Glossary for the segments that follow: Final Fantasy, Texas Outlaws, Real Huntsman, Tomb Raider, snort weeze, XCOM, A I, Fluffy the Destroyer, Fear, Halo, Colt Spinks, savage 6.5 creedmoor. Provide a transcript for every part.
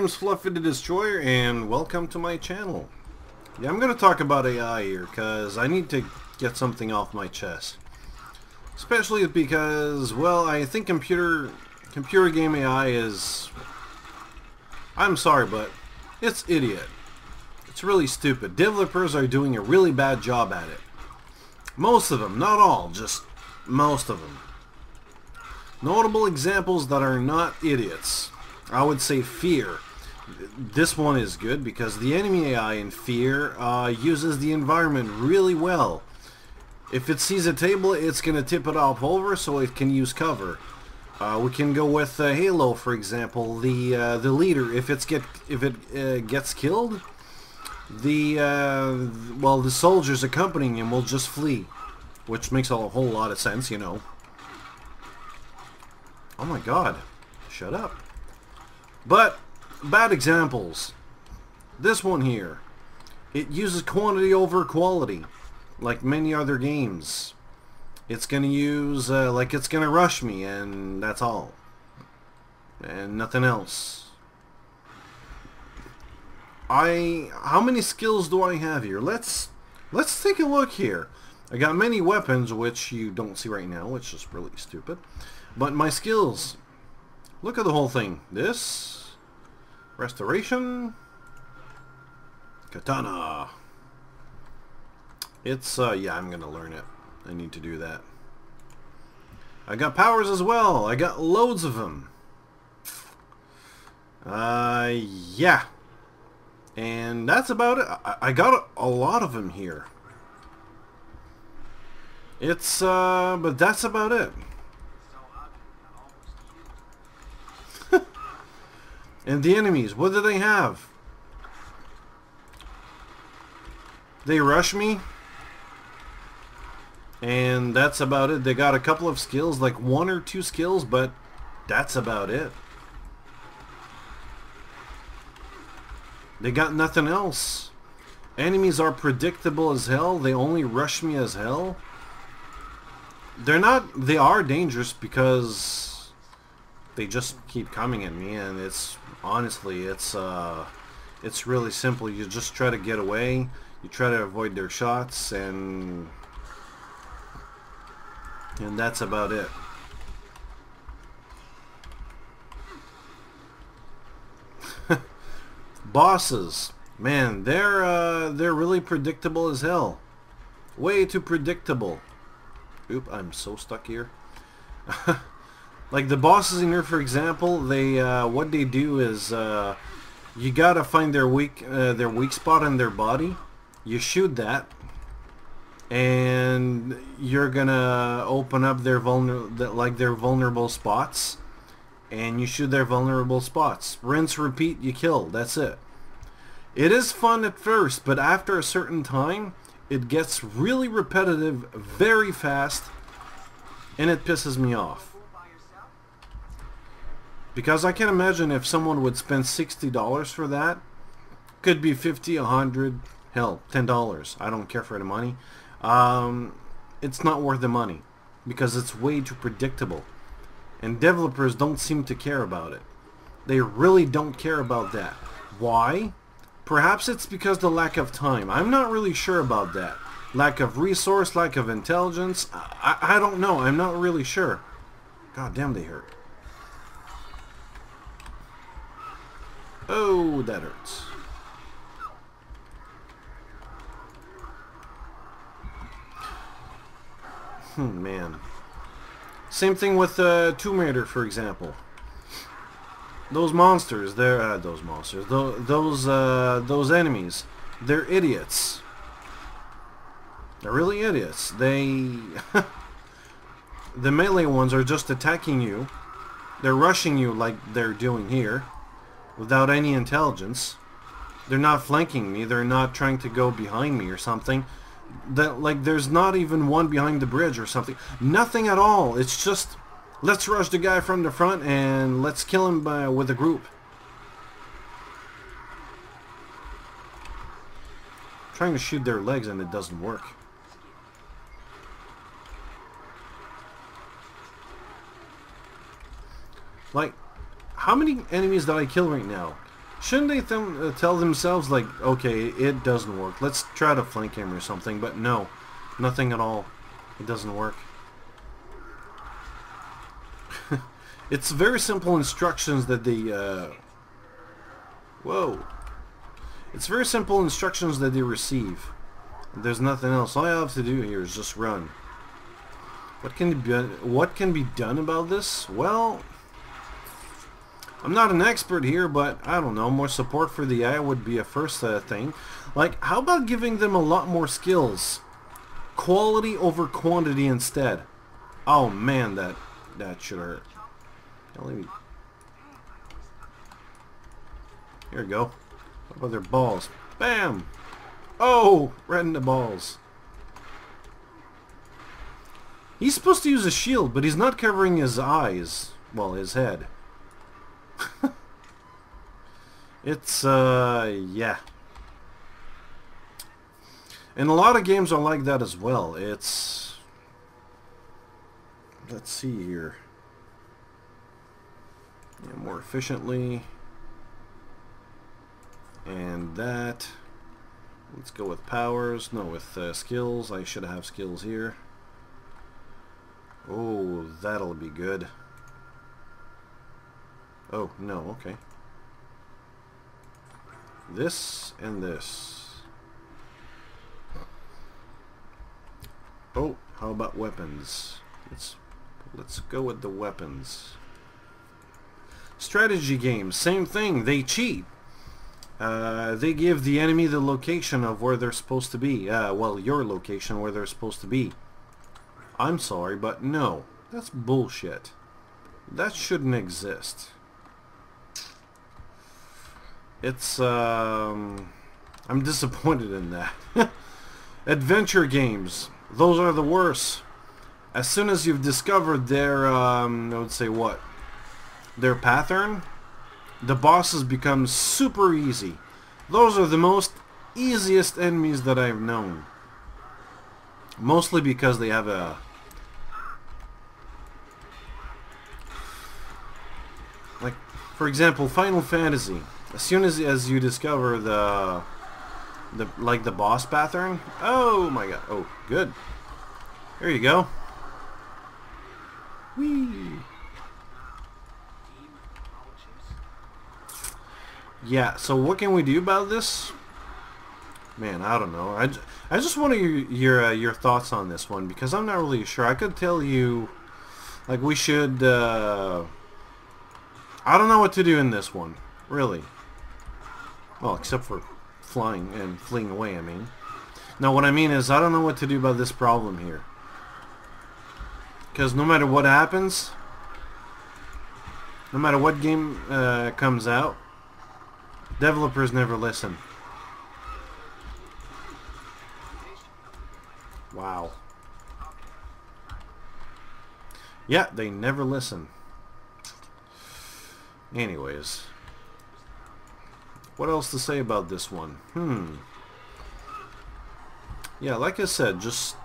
name's Fluffy the Destroyer and welcome to my channel. Yeah, I'm gonna talk about AI here because I need to get something off my chest. Especially because, well, I think computer game AI is... I'm sorry, but it's idiot. It's really stupid. Developers are doing a really bad job at it. Most of them, not all, just most of them. Notable examples that are not idiots. I would say Fear. This one is good because the enemy AI in Fear uses the environment really well. If it sees a table, it's going to tip it up over so it can use cover. We can go with Halo, for example. The leader, if it gets killed, the soldiers accompanying him will just flee, which makes a whole lot of sense, you know. Oh my god, shut up. But, bad examples. This one here. It uses quantity over quality, like many other games. It's gonna use, it's gonna rush me, and that's all. And nothing else. How many skills do I have here? Let's take a look here. I got many weapons, which you don't see right now, which is really stupid. But my skills. Look at the whole thing. This. Restoration. Katana. It's, yeah, I'm gonna learn it. I need to do that. I got powers as well. I got loads of them. Yeah. And that's about it. I got a lot of them here. It's, but that's about it. And the enemies, what do they have? They rush me. And that's about it. They got a couple of skills, like one or two skills, but that's about it. They got nothing else. Enemies are predictable as hell. They only rush me as hell. They are dangerous because they just keep coming at me, and it's... Honestly, it's really simple. You just try to get away. You try to avoid their shots, and that's about it. Bosses, man, they're really predictable as hell. Way too predictable. Oop, I'm so stuck here. Like the bosses in here, for example, what they do is you gotta find their weak spot in their body. You shoot that, and you're gonna open up their vulnerable spots, and you shoot their vulnerable spots. Rinse, repeat, you kill. That's it. It is fun at first, but after a certain time, it gets really repetitive very fast, and it pisses me off. Because I can imagine if someone would spend $60 for that, could be $50, $100, hell, $10. I don't care for the money. It's not worth the money because it's way too predictable, and developers don't seem to care about it. They really don't care about that. Why? Perhaps it's because the lack of time. I'm not really sure about that. Lack of resource, lack of intelligence. I don't know. I'm not really sure. God damn, they hurt. Oh, that hurts. Man. Same thing with Tomb Raider, for example. Those monsters, those enemies, they're idiots. They're really idiots. The melee ones are just attacking you. They're rushing you like they're doing here. Without any intelligence. They're not flanking me. They're not trying to go behind me or something. There's not even one behind the bridge or something. Nothing at all. It's just, let's rush the guy from the front and let's kill him with a group. I'm trying to shoot their legs and it doesn't work. Like, how many enemies did I kill right now? Shouldn't they tell themselves, like, okay, it doesn't work. Let's try to flank him or something, but no. Nothing at all. It doesn't work. It's very simple instructions that they, Whoa. It's very simple instructions that they receive. There's nothing else. All I have to do here is just run. What can be done about this? Well, I'm not an expert here, but I don't know, more support for the AI would be a first thing. Like, how about giving them a lot more skills? Quality over quantity instead. Oh man, that should hurt. Here we go. What about their balls? Bam! Oh! Right in the balls. He's supposed to use a shield, but he's not covering his eyes. Well, his head. It's, yeah. And a lot of games are like that as well. It's... Let's see here. Yeah, more efficiently. And that... Let's go with powers. No, with skills. I should have skills here. Oh, that'll be good. Oh, no, okay. This and this. Oh, how about weapons? Let's go with the weapons. Strategy games, same thing. They cheat. They give the enemy the location of where they're supposed to be. Well, your location where they're supposed to be. I'm sorry, but no. That's bullshit. That shouldn't exist. It's, I'm disappointed in that. Adventure games. Those are the worst. As soon as you've discovered their, I would say what? Their pattern? The bosses become super easy. Those are the most easiest enemies that I've known. Mostly because they have a... Like, for example, Final Fantasy. As soon as you discover the boss pattern... Oh my god. Oh, good. There you go. Whee! Yeah, so what can we do about this? Man, I don't know. I just want your thoughts on this one, because I'm not really sure. I could tell you, like, we should... I don't know what to do in this one, really. Well, except for flying and fleeing away, I mean. No, what I mean is I don't know what to do about this problem here. Because no matter what happens, no matter what game comes out, developers never listen. Wow. Yeah, they never listen. Anyways. What else to say about this one? Yeah, like I said, just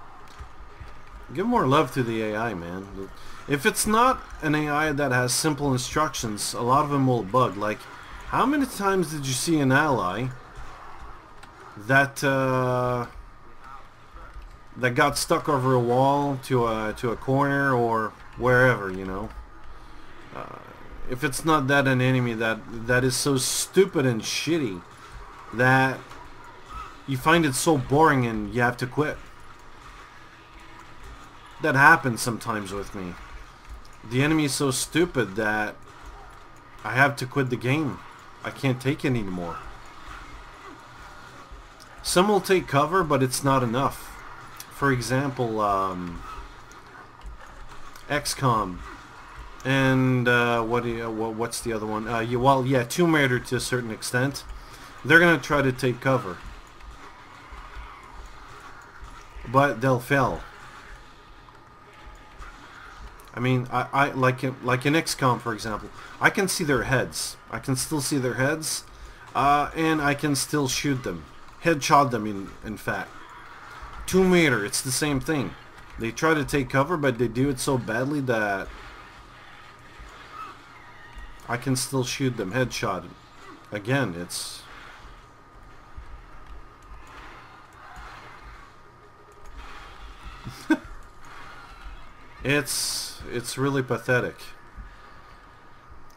give more love to the AI, man. If it's not an AI that has simple instructions, a lot of them will bug. Like, how many times did you see an ally that that got stuck over a wall to a corner or wherever, you know? If it's not that an enemy that is so stupid and shitty that you find it so boring and you have to quit. That happens sometimes with me. The enemy is so stupid that I have to quit the game. I can't take it anymore. Some will take cover, but it's not enough. For example, XCOM. And what's the other one? Well, yeah, Tomb Raider to a certain extent. They're gonna try to take cover, but they'll fail. I mean, I like in XCOM, for example, I can see their heads. I can still see their heads, and I can still shoot them, headshot them. In fact, Tomb Raider, it's the same thing. They try to take cover, but they do it so badly that I can still shoot them, headshot again, it's... it's really pathetic.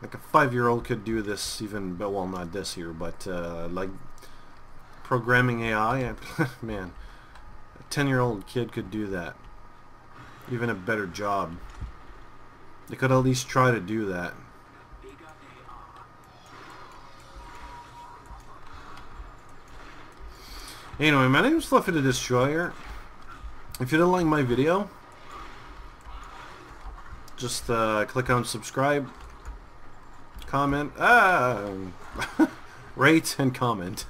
Like a 5-year-old could do this, even, but well, not this year, but like programming AI, and man, a 10-year-old kid could do that. Even a better job. They could at least try to do that. Anyway, my name is Fluffy the Destroyer. If you didn't like my video, just click on subscribe, comment, rate, and comment.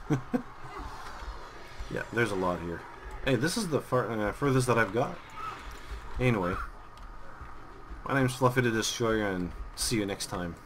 Yeah, there's a lot here. Hey, this is the furthest that I've got. Anyway, my name's Fluffy the Destroyer, and see you next time.